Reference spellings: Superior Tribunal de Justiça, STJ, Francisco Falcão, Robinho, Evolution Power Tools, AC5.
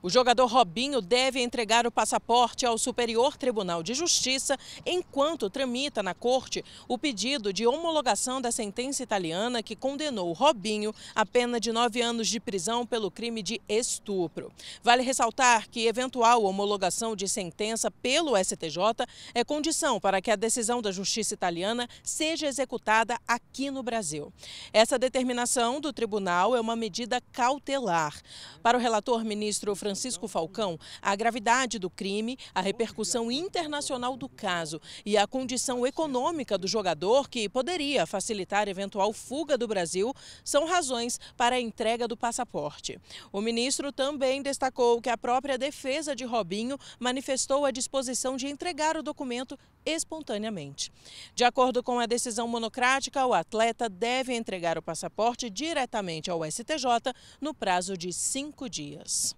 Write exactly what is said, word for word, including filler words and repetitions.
O jogador Robinho deve entregar o passaporte ao Superior Tribunal de Justiça enquanto tramita na corte o pedido de homologação da sentença italiana que condenou Robinho à pena de nove anos de prisão pelo crime de estupro. Vale ressaltar que eventual homologação de sentença pelo S T J é condição para que a decisão da justiça italiana seja executada aqui no Brasil. Essa determinação do tribunal é uma medida cautelar. Para o relator ministro Francisco Francisco Falcão, a gravidade do crime, a repercussão internacional do caso e a condição econômica do jogador, que poderia facilitar eventual fuga do Brasil, são razões para a entrega do passaporte. O ministro também destacou que a própria defesa de Robinho manifestou a disposição de entregar o documento espontaneamente. De acordo com a decisão monocrática, o atleta deve entregar o passaporte diretamente ao S T J no prazo de cinco dias.